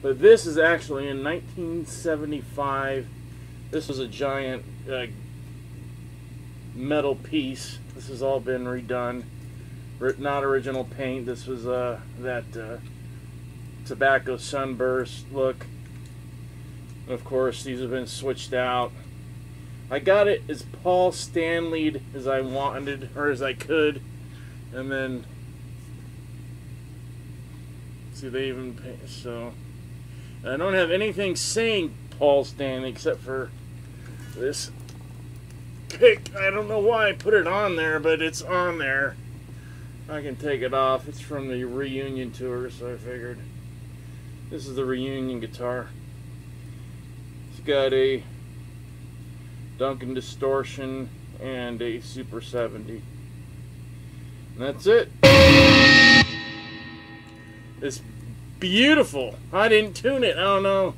But this is actually in 1975. This was a giant metal piece. This has all been redone. Not original paint. This was that tobacco sunburst look. And of course, these have been switched out. I got it as Paul Stanley'd as I wanted, or as I could. And then, see, they even pay, so. I don't have anything saying Paul Stanley except for this pick. I don't know why I put it on there, but it's on there. I can take it off. It's from the Reunion Tour, so I figured. This is the Reunion guitar. It's got a Duncan Distortion and a Super 70. And that's it. It's beautiful. I didn't tune it. I don't know.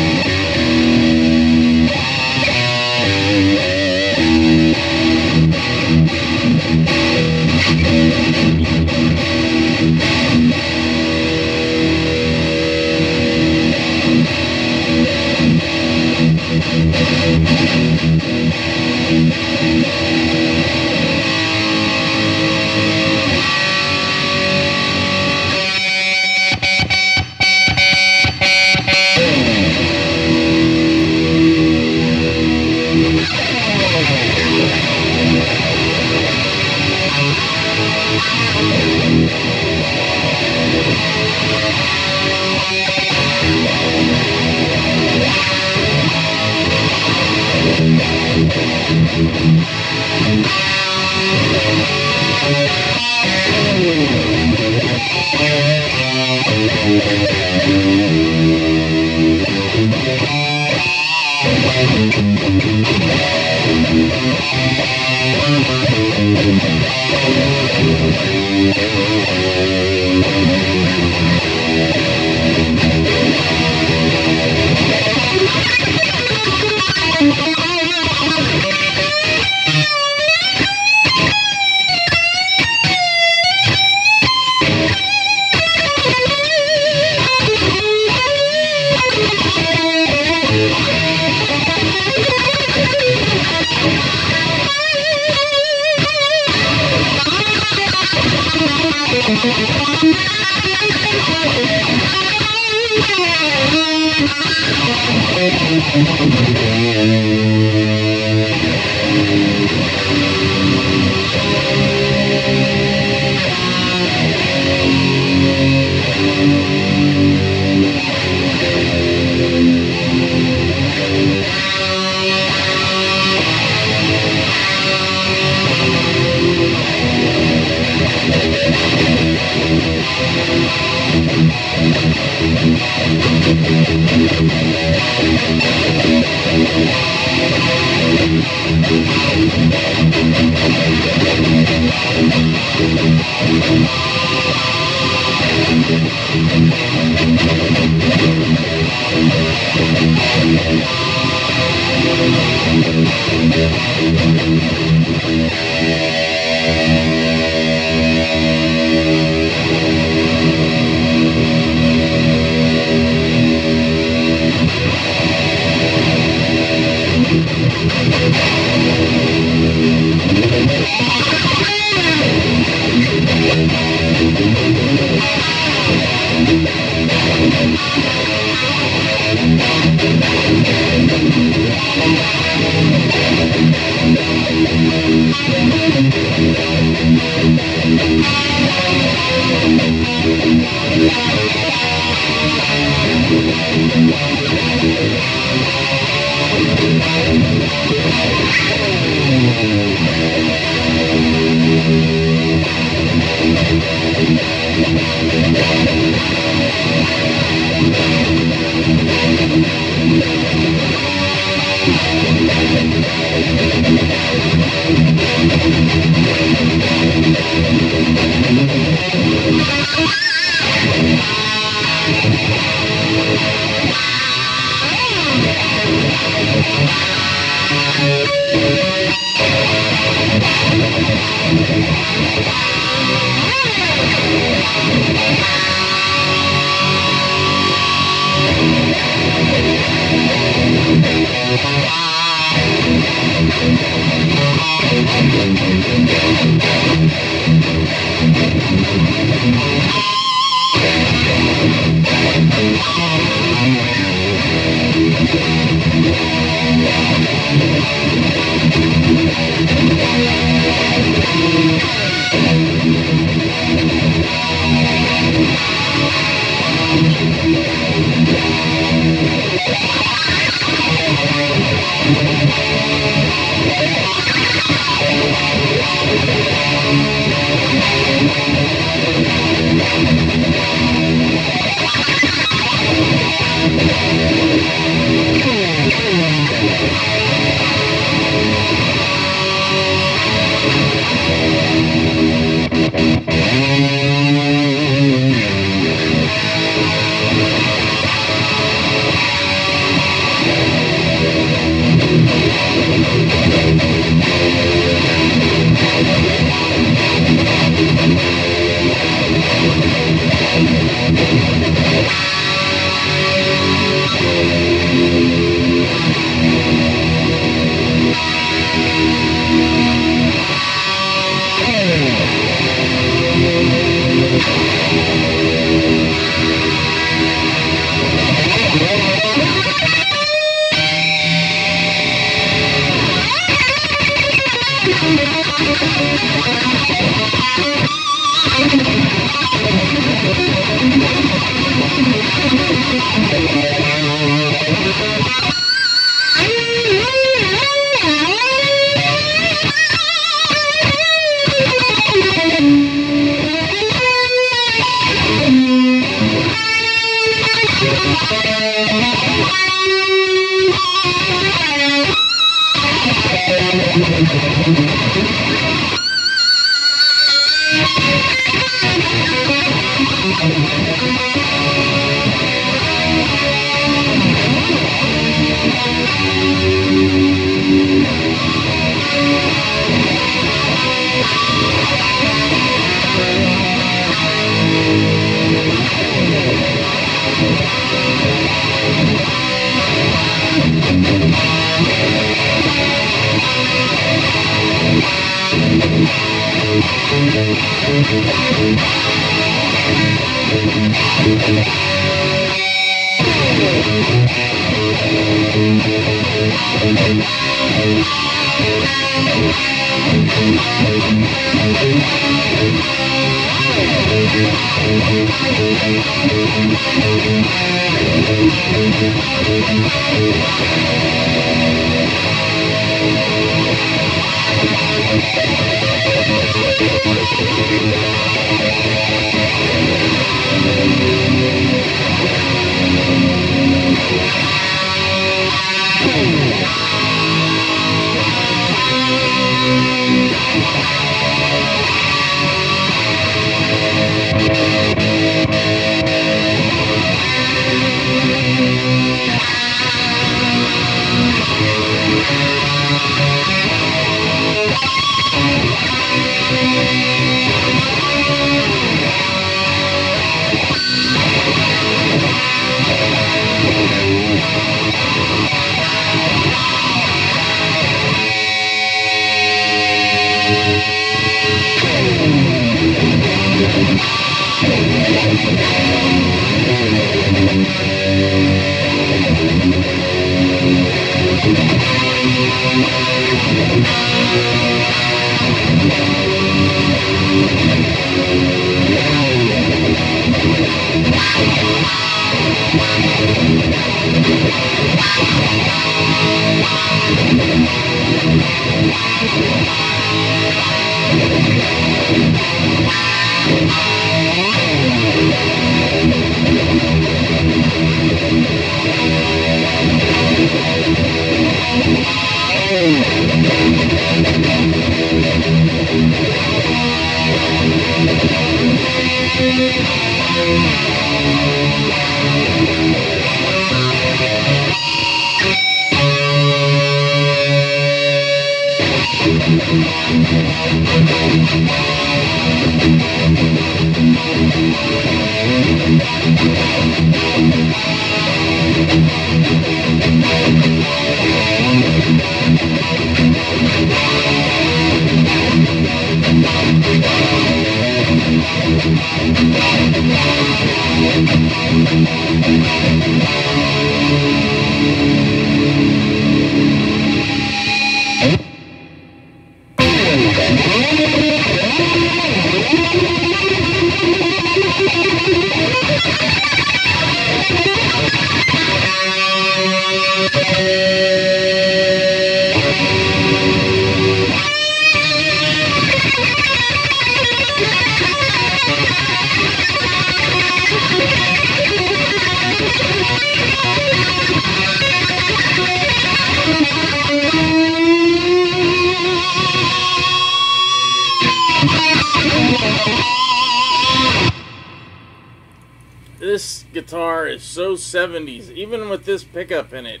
Guitar is so 70s, even with this pickup in it,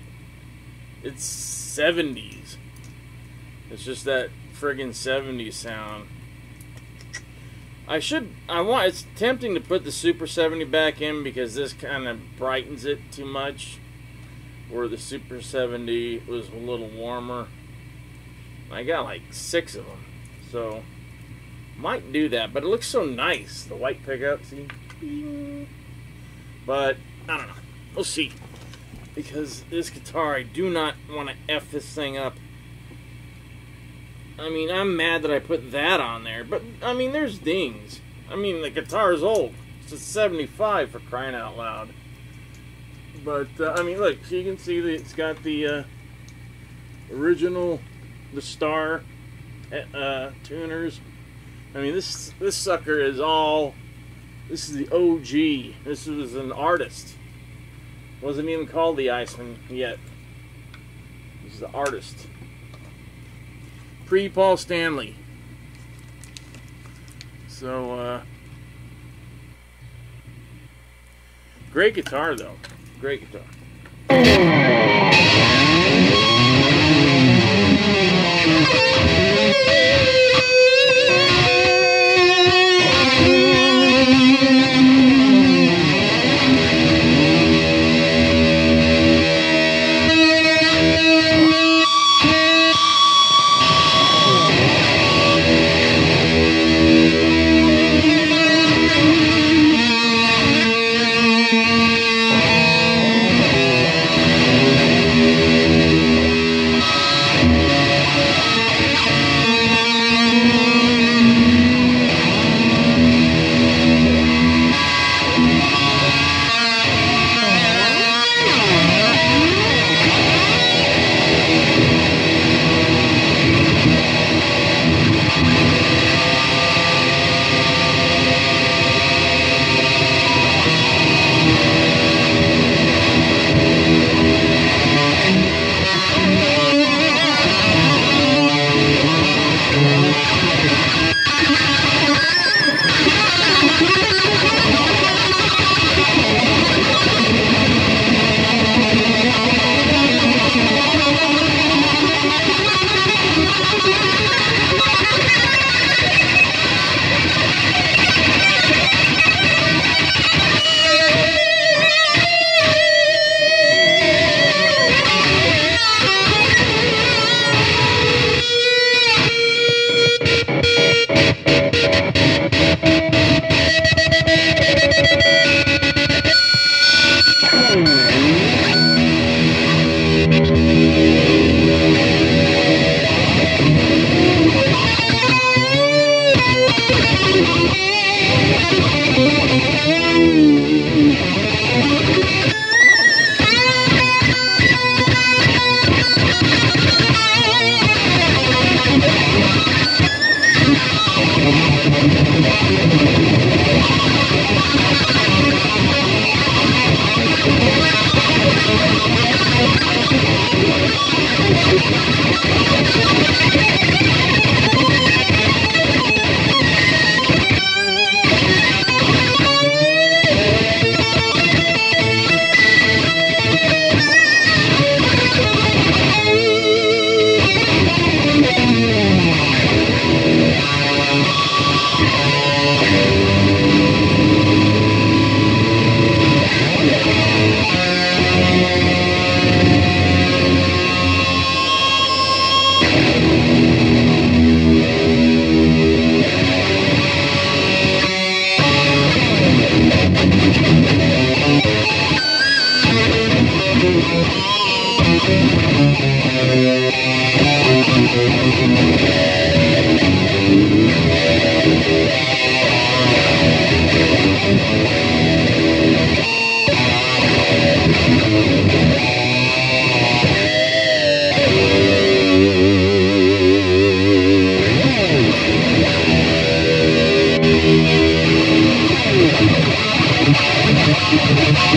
it's 70s. It's just that friggin' 70s sound. It's tempting to put the Super 70 back in because this kind of brightens it too much, where the Super 70 was a little warmer. I got like 6 of them, so might do that, but it looks so nice, the white pickup, see? But, I don't know. We'll see. Because this guitar, I do not want to F this thing up. I mean, I'm mad that I put that on there, but, I mean, there's dings. I mean, the guitar's old. It's a 75 for crying out loud. But, I mean, look, so you can see that it's got the original, the Star tuners. I mean, this sucker is all, this is the OG. This was an artist. Wasn't even called the Iceman yet. This is the artist. Pre-Paul Stanley. So, great guitar, though. Great guitar.